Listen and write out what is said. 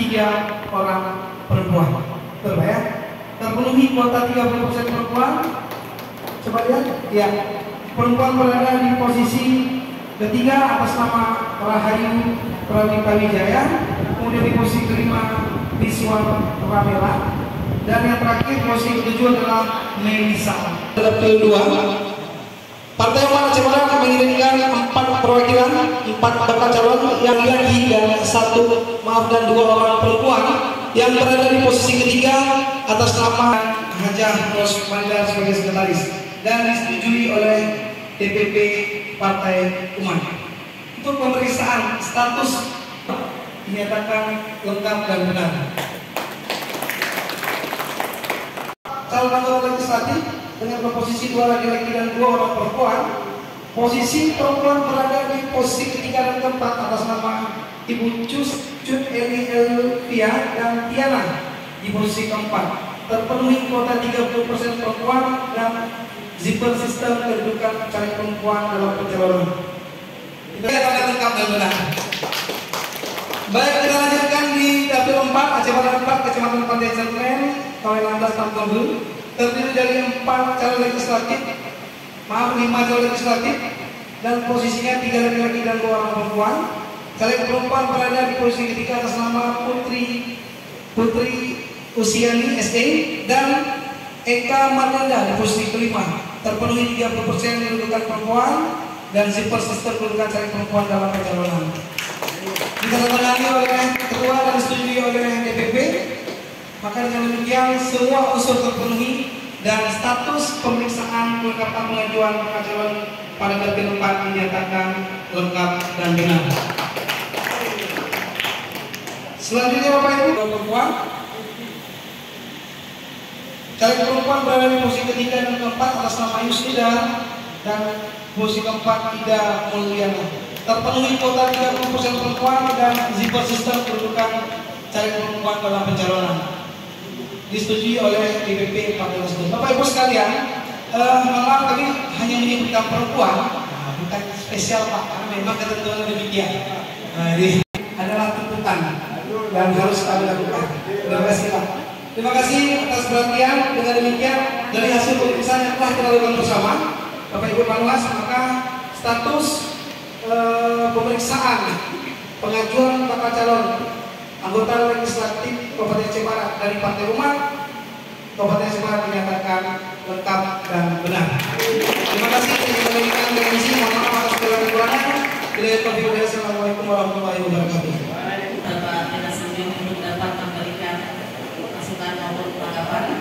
3 orang perempuan. Betul ya? Terpenuhi kuota 30% perempuan. Coba lihat, ya. Perempuan berada di posisi ketiga atas nama Rahayu Pramita Wijaya, kemudian di posisi kelima Bismar Pramila, dan yang terakhir posisi ketujuh adalah Melissa. Tahap kedua, Partai Rumah Aceh Barat mengirimkan 4 perwakilan, 4 bakal calon yang laki dan 1, maaf, dan 2 orang perempuan yang berada di posisi ketiga atas nama Hajah Rosmaniza sebagai sekretaris dan disetujui oleh DPP Partai Ummat. Untuk pemeriksaan status dinyatakan lengkap dan benar. Calon anggota legislatif dengan komposisi 2 laki-laki dan 2 orang perempuan. Posisi perempuan berada di posisi ketiga dan keempat atas nama Ibu Elvia dan Tiana di posisi keempat. Terpenuhi kuota 30% perempuan dan zipper sistem kedudukan caleg perempuan dalam pencalonan. Kita akan lengkap dan benar. Baik, kita lanjutkan di dapil 4 Aceh Barat 4 Kecamatan Pantai Sentren, Kawin Landas Tamtobel, terdiri dari 5 calon legislatif dan posisinya 3 laki-laki dan 2 orang perempuan. Caleg perempuan berada di posisi ketiga atas nama Putri Usiani SE dan Eta Mardinal di posisi kelima. Terpenuhi 30% kedudukan perempuan dan zipper sistem kedudukan caleg perempuan dalam pencalonan. Ditandatangani oleh ketua dan disetujui oleh DPP. Maka dengan demikian semua unsur terpenuhi dan status pemeriksaan kelengkapan pengajuan bakal calon pada dapil 4 dinyatakan lengkap dan benar. Selanjutnya Bapak Ibu, perempuan. Caleg perempuan berada di posisi ketiga dan keempat atas nama Yustida dan posisi keempat tidak muliana. Terpenuhi kuota 30% perempuan dan zipper sistem kedudukan caleg perempuan dalam pencalonan. Disetujui oleh DPP Partai Rumah. Bapak Ibu sekalian, malam kami hanya menyebutkan perempuan, nah, bukan spesial Pak, karena memang ketentuan demikian. Nah, ini adalah tuntutan dan harus kami lakukan. Terima kasih Pak. Terima kasih atas perhatian. Dengan demikian dari hasil pemeriksaan yang telah kita lakukan bersama, Bapak Ibu Panwas, maka status pemeriksaan pengajuan bakal calon anggota legislatif Kabupaten Cepara dari Partai Rumah Kabupaten Cepara dinyatakan lengkap dan benar. Terima kasih yang memberikan komisi. Mohon maaf atas kekurangan. Bila taufiq wal hidayah. Assalamualaikum warahmatullahi wabarakatuh. Bapak Kena Sendiri dapat memberikan masukan maupun tanggapan.